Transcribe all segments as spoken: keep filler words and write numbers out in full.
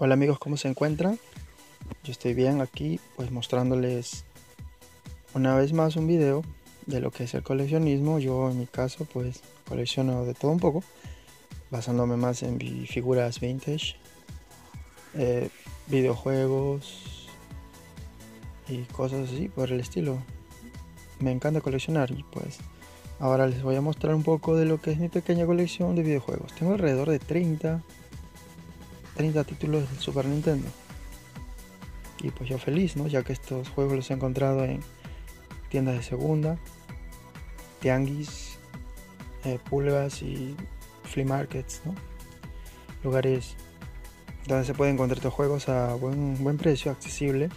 Hola amigos, ¿cómo se encuentran? Yo estoy bien aquí, pues mostrándoles una vez más un video de lo que es el coleccionismo. Yo en mi caso pues colecciono de todo un poco, basándome más en figuras vintage, eh, videojuegos y cosas así por el estilo. Me encanta coleccionar y pues ahora les voy a mostrar un poco de lo que es mi pequeña colección de videojuegos. Tengo alrededor de treinta títulos del Super Nintendo. Y pues yo feliz, ¿no? Ya que estos juegos los he encontrado en tiendas de segunda, tianguis, eh, pulgas y flea markets, ¿no? Lugares donde se pueden encontrar estos juegos a buen, buen precio, accesible.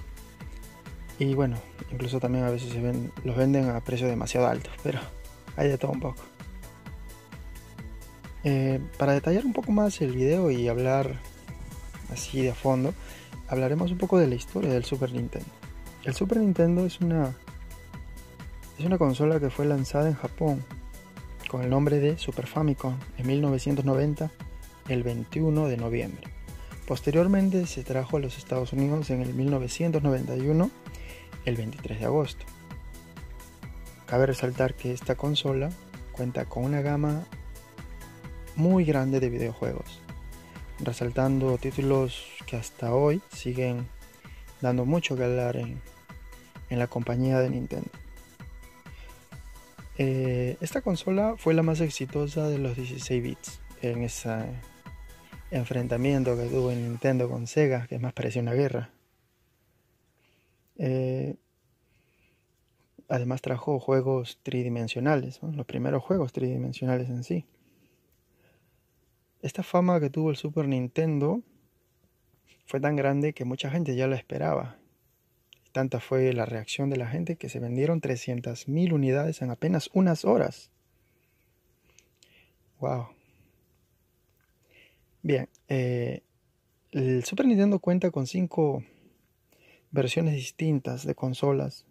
Y bueno, incluso también a veces se ven, los venden a precios demasiado altos, pero hay de todo un poco. Eh, para detallar un poco más el video y hablar así de a fondo, hablaremos un poco de la historia del Super Nintendo. El Super Nintendo es una, es una consola que fue lanzada en Japón con el nombre de Super Famicom en mil novecientos noventa, el veintiuno de noviembre. Posteriormente se trajo a los Estados Unidos en el mil novecientos noventa y uno, el veintitrés de agosto. Cabe resaltar que esta consola cuenta con una gama muy grande de videojuegos, resaltando títulos que hasta hoy siguen dando mucho que hablar en, en la compañía de Nintendo. Eh, esta consola fue la más exitosa de los dieciséis bits en ese enfrentamiento que tuvo en Nintendo con Sega, que más parecía una guerra. Eh, además trajo juegos tridimensionales, ¿no? Los primeros juegos tridimensionales en sí. Esta fama que tuvo el Super Nintendo fue tan grande que mucha gente ya la esperaba. Tanta fue la reacción de la gente que se vendieron trescientas mil unidades en apenas unas horas. ¡Wow! Bien, eh, el Super Nintendo cuenta con cinco versiones distintas de consolas,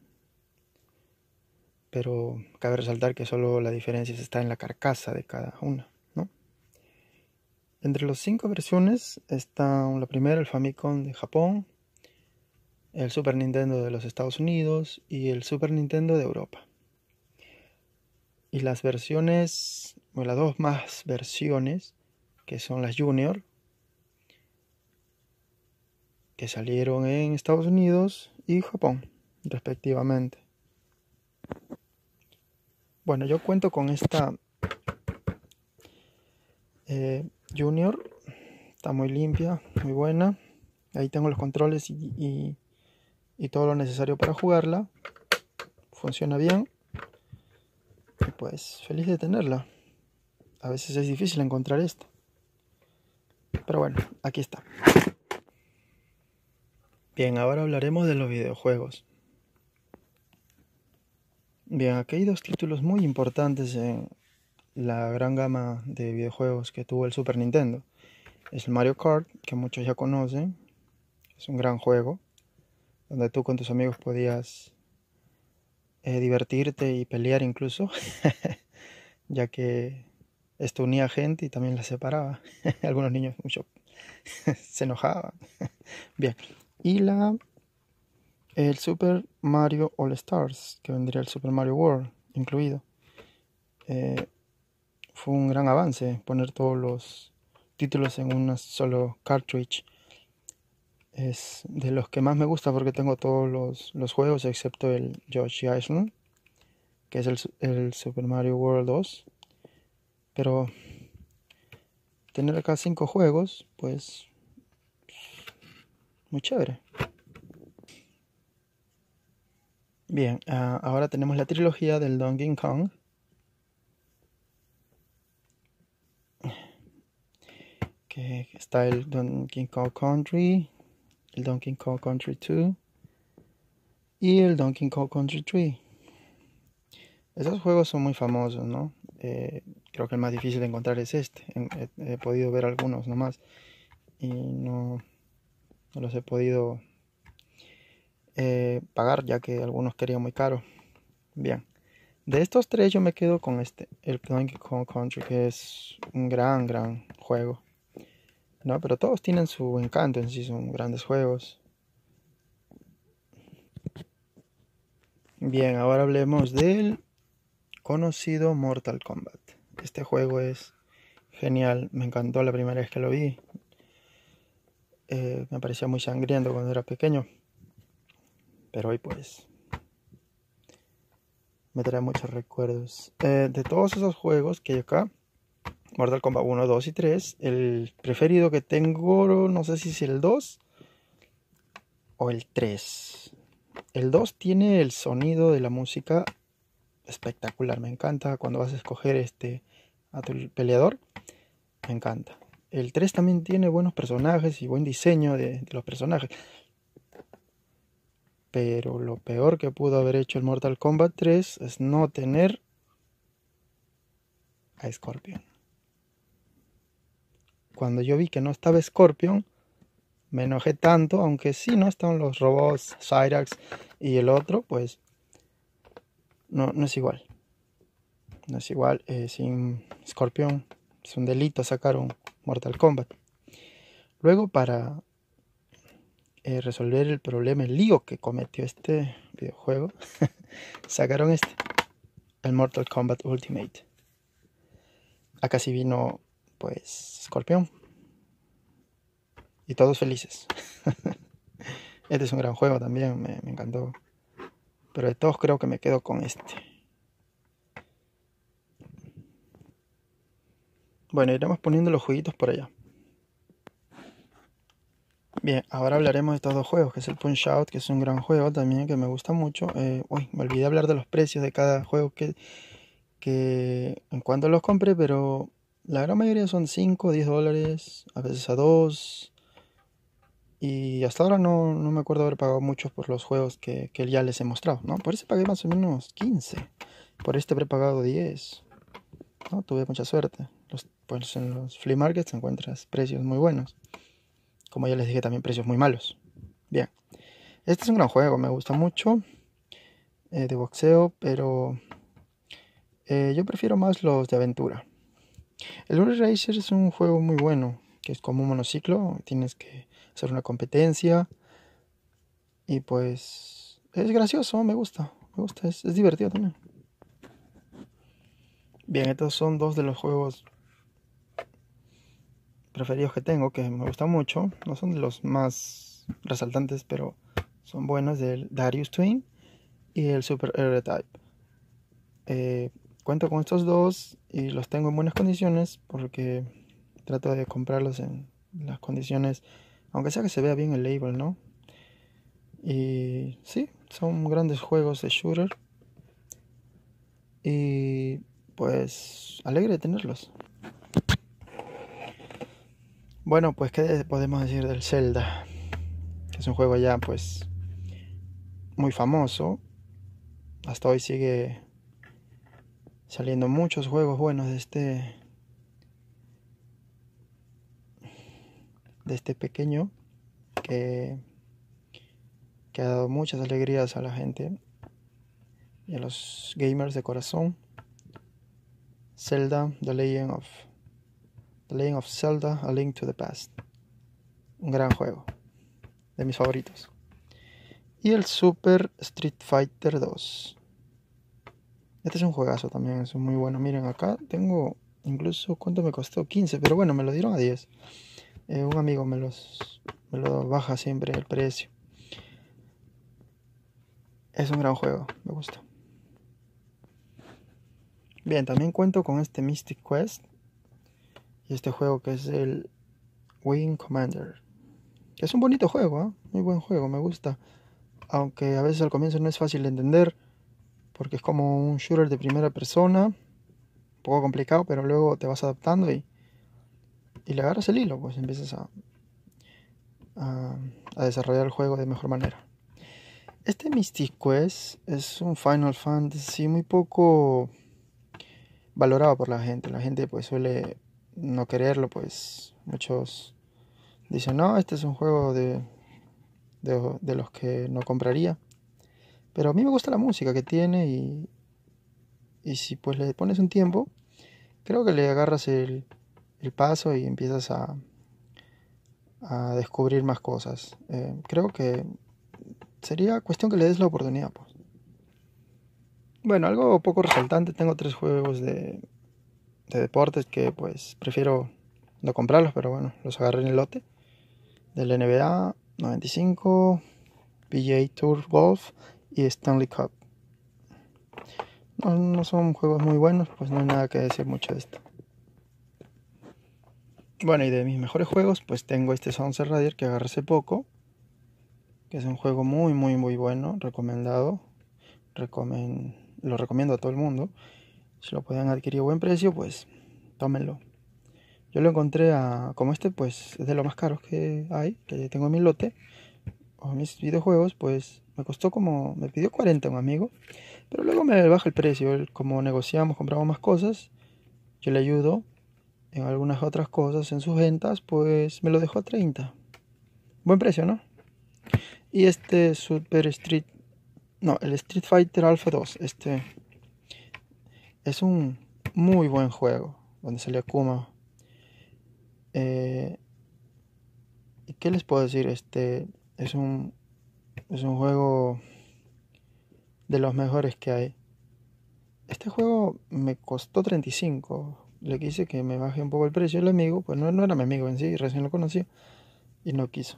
pero cabe resaltar que solo la diferencia está en la carcasa de cada una. Entre las cinco versiones están la primera, el Famicom de Japón, el Super Nintendo de los Estados Unidos y el Super Nintendo de Europa. Y las versiones, o las dos más versiones, que son las Junior, que salieron en Estados Unidos y Japón, respectivamente. Bueno, yo cuento con esta... Eh, Junior, está muy limpia, muy buena. Ahí tengo los controles y, y, y todo lo necesario para jugarla. Funciona bien. Y pues feliz de tenerla. A veces es difícil encontrar esto, pero bueno, aquí está. Bien, ahora hablaremos de los videojuegos. Bien, aquí hay dos títulos muy importantes en la gran gama de videojuegos que tuvo el Super Nintendo. Es el Mario Kart, que muchos ya conocen. Es un gran juego donde tú con tus amigos podías eh, divertirte y pelear incluso, ya que esto unía gente y también la separaba. Algunos niños mucho se enojaban. Bien, y la el Super Mario All Stars, que vendría el Super Mario World incluido. Eh, Fue un gran avance poner todos los títulos en un solo cartridge. Es de los que más me gusta porque tengo todos los, los juegos excepto el Yoshi Island, que es el, el Super Mario World dos. Pero tener acá cinco juegos, pues muy chévere. Bien, uh, ahora tenemos la trilogía del Donkey Kong. Que está el Donkey Kong Country, el Donkey Kong Country dos y el Donkey Kong Country tres. Esos juegos son muy famosos, ¿no? Eh, creo que el más difícil de encontrar es este. He, he podido ver algunos nomás y no, no los he podido eh, pagar, ya que algunos querían muy caro. Bien, de estos tres yo me quedo con este, el Donkey Kong Country, que es un gran, gran juego. ¿no? Pero todos tienen su encanto en sí, son grandes juegos. Bien, ahora hablemos del conocido Mortal Kombat. Este juego es genial, me encantó la primera vez que lo vi. Eh, me parecía muy sangriento cuando era pequeño, pero hoy pues me trae muchos recuerdos. Eh, de todos esos juegos que hay acá, Mortal Kombat uno, dos y tres, el preferido que tengo, no sé si es el dos o el tres. El dos tiene el sonido de la música espectacular, me encanta cuando vas a escoger este, a tu peleador, me encanta. El tres también tiene buenos personajes y buen diseño de, de los personajes. Pero lo peor que pudo haber hecho el Mortal Kombat tres es no tener a Scorpion. Cuando yo vi que no estaba Scorpion, me enojé tanto, aunque sí, no estaban los robots, Cyrax y el otro, pues no, no es igual. No es igual, eh, sin Scorpion es un delito sacar un Mortal Kombat. Luego, para eh, resolver el problema, el lío que cometió este videojuego, sacaron este, el Mortal Kombat Ultimate. Acá sí vino, pues, Scorpion. Y todos felices. Este es un gran juego también, me, me encantó. Pero de todos creo que me quedo con este. Bueno, iremos poniendo los jueguitos por allá. Bien, ahora hablaremos de estos dos juegos, que es el Punch Out, que es un gran juego también, que me gusta mucho. Eh, uy, me olvidé hablar de los precios de cada juego que, que en cuanto los compré, pero la gran mayoría son cinco, diez dólares, a veces a dos. Y hasta ahora no, no me acuerdo haber pagado mucho por los juegos que, que ya les he mostrado, ¿no? Por eso pagué más o menos quince, por este habré pagado diez, ¿no? Tuve mucha suerte. Los, pues en los flea markets encuentras precios muy buenos. Como ya les dije, también precios muy malos. Bien. Este es un gran juego, me gusta mucho. Eh, de boxeo, pero eh, yo prefiero más los de aventura. El World Racer es un juego muy bueno, que es como un monociclo. Tienes que hacer una competencia. Y pues es gracioso, me gusta. Me gusta, es, es divertido también. Bien, estos son dos de los juegos preferidos que tengo, que me gustan mucho. No son de los más resaltantes, pero son buenos, del Darius Twin y el Super Hero Type. Eh, cuento con estos dos y los tengo en buenas condiciones, porque trato de comprarlos en las condiciones, aunque sea que se vea bien el label, ¿no? Y sí, son grandes juegos de shooter y pues alegre de tenerlos. Bueno, pues qué podemos decir del Zelda, que es un juego ya pues muy famoso. Hasta hoy sigue saliendo muchos juegos buenos de este de este pequeño que, que ha dado muchas alegrías a la gente y a los gamers de corazón. Zelda, The Legend of The Legend of Zelda, A Link to the Past. Un gran juego, de mis favoritos. Y el Super Street Fighter dos. Este es un juegazo también, es muy bueno. Miren, acá tengo incluso, ¿cuánto me costó? quince, pero bueno, me lo dieron a diez. Eh, un amigo me los me lo baja siempre el precio. Es un gran juego, me gusta. Bien, también cuento con este Mystic Quest. Y este juego que es el Wing Commander. Es un bonito juego, ¿eh? Muy buen juego, me gusta. Aunque a veces al comienzo no es fácil de entender, porque es como un shooter de primera persona. Un poco complicado, pero luego te vas adaptando y, y le agarras el hilo. Pues empiezas a, a, a desarrollar el juego de mejor manera. Este Mystic Quest es un Final Fantasy muy poco valorado por la gente. La gente pues suele no quererlo, pues muchos dicen, no, este es un juego de, de, de los que no compraría, pero a mí me gusta la música que tiene y, y si pues le pones un tiempo, creo que le agarras el, el paso y empiezas a, a descubrir más cosas. Eh, creo que sería cuestión que le des la oportunidad, pues. Bueno, algo poco resaltante, tengo tres juegos de, de deportes que pues prefiero no comprarlos, pero bueno, los agarré en el lote. Del N B A noventa y cinco, P G A Tour Golf y Stanley Cup. No, no son juegos muy buenos, pues no hay nada que decir mucho de esto. Bueno, y de mis mejores juegos, pues tengo este Sunset Rider que agarré hace poco, que es un juego muy muy muy bueno, recomendado. Recomen... Lo recomiendo a todo el mundo. Si lo pueden adquirir a buen precio, pues tómenlo. Yo lo encontré a... Como este, pues es de los más caros que hay, que tengo en mi lote, o mis videojuegos, pues me costó como... Me pidió cuarenta un amigo, pero luego me baja el precio. Como negociamos, compramos más cosas, yo le ayudo en algunas otras cosas, en sus ventas, pues me lo dejó a treinta. Buen precio, ¿no? Y este Super Street... No, el Street Fighter Alpha dos. Este es un muy buen juego, donde sale Akuma. Eh, ¿Y qué les puedo decir? Este es un, es un juego de los mejores que hay. Este juego me costó treinta y cinco. Le quise que me baje un poco el precio. El amigo, pues no, no era mi amigo en sí, recién lo conocí y no quiso.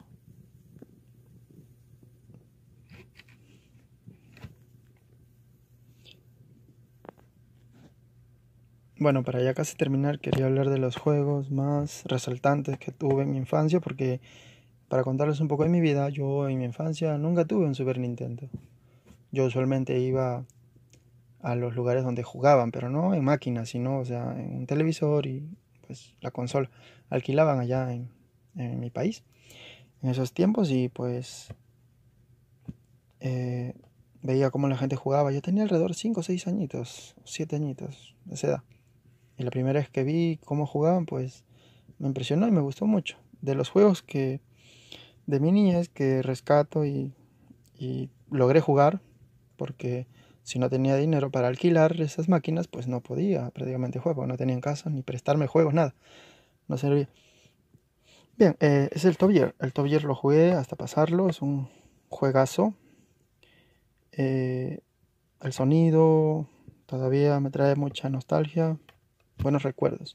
Bueno, para ya casi terminar, quería hablar de los juegos más resaltantes que tuve en mi infancia, porque para contarles un poco de mi vida, yo en mi infancia nunca tuve un Super Nintendo. Yo usualmente iba a los lugares donde jugaban, pero no en máquinas, sino, o sea, en un televisor y pues la consola. Alquilaban allá en, en mi país en esos tiempos y pues eh, veía cómo la gente jugaba. Yo tenía alrededor de cinco o seis añitos, siete añitos de esa edad. Y la primera vez que vi cómo jugaban, pues me impresionó y me gustó mucho. De los juegos que de mi niñez que rescato y, y logré jugar, porque si no tenía dinero para alquilar esas máquinas, pues no podía prácticamente jugar, porque no tenía en casa ni prestarme juegos, nada. No servía. Bien, eh, es el Top Gear. El Top Gear lo jugué hasta pasarlo, es un juegazo. Eh, el sonido todavía me trae mucha nostalgia. Buenos recuerdos.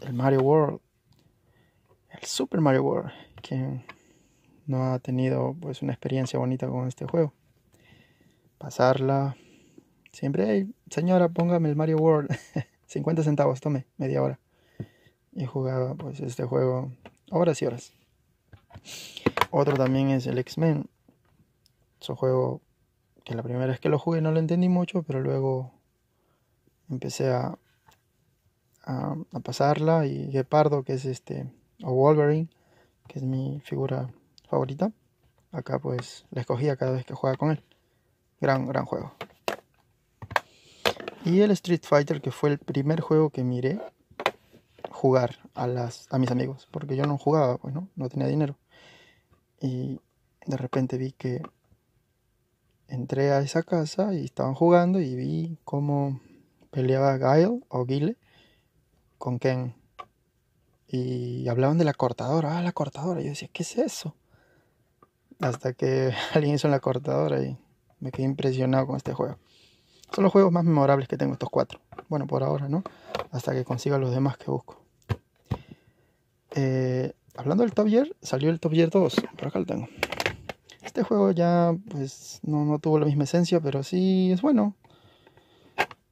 El Mario World. El Super Mario World. Quien no ha tenido pues una experiencia bonita con este juego. Pasarla. Siempre, hey, señora, póngame el Mario World. cincuenta centavos, tome, media hora. Y jugaba pues este juego horas y horas. Otro también es el X-Men. Es un juego que la primera vez que lo jugué no lo entendí mucho, pero luego empecé a, a, a pasarla. Y Gepardo, que es este, o Wolverine, que es mi figura favorita. Acá pues la escogía cada vez que jugaba con él. Gran, gran juego. Y el Street Fighter, que fue el primer juego que miré jugar a, las, a mis amigos. Porque yo no jugaba, pues no, no tenía dinero. Y de repente vi que entré a esa casa y estaban jugando y vi cómo peleaba Guile o Guile con Ken. Y hablaban de la cortadora. Ah, la cortadora. Yo decía, ¿qué es eso? Hasta que alguien hizo la cortadora y me quedé impresionado con este juego. Son los juegos más memorables que tengo, estos cuatro. Bueno, por ahora, ¿no? Hasta que consiga los demás que busco. Eh, hablando del Top Gear, salió el Top Gear dos. Por acá lo tengo. Este juego ya, pues, no, no tuvo la misma esencia, pero sí es bueno.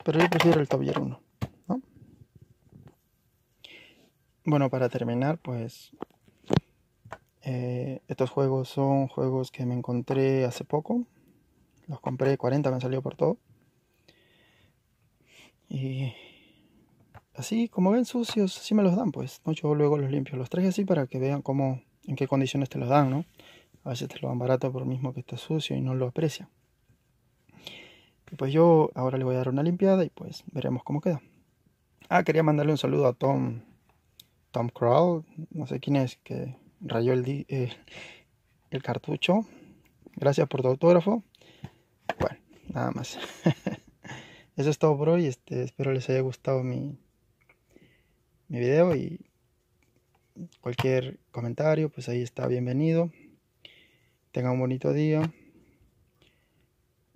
Pero yo prefiero el Top Gear uno, ¿no? Bueno, para terminar, pues eh, estos juegos son juegos que me encontré hace poco. Los compré, cuarenta me salió por todo. Y así, como ven sucios, así me los dan, pues, ¿no? Yo luego los limpio, los traje así para que vean cómo, en qué condiciones te los dan, ¿no? A veces te lo dan barato por mismo que está sucio y no lo aprecian. Y pues yo ahora le voy a dar una limpiada y pues veremos cómo queda. Ah, quería mandarle un saludo a Tom Tom Crowell, no sé quién es, que rayó el, eh, el cartucho. Gracias por tu autógrafo. Bueno, nada más. Eso es todo por hoy. Este, espero les haya gustado mi, mi video y cualquier comentario, pues ahí está bienvenido. Tengan un bonito día.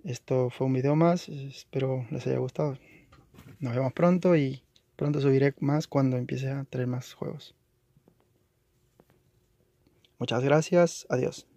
Esto fue un video más, espero les haya gustado. Nos vemos pronto y pronto subiré más cuando empiece a traer más juegos. Muchas gracias, adiós.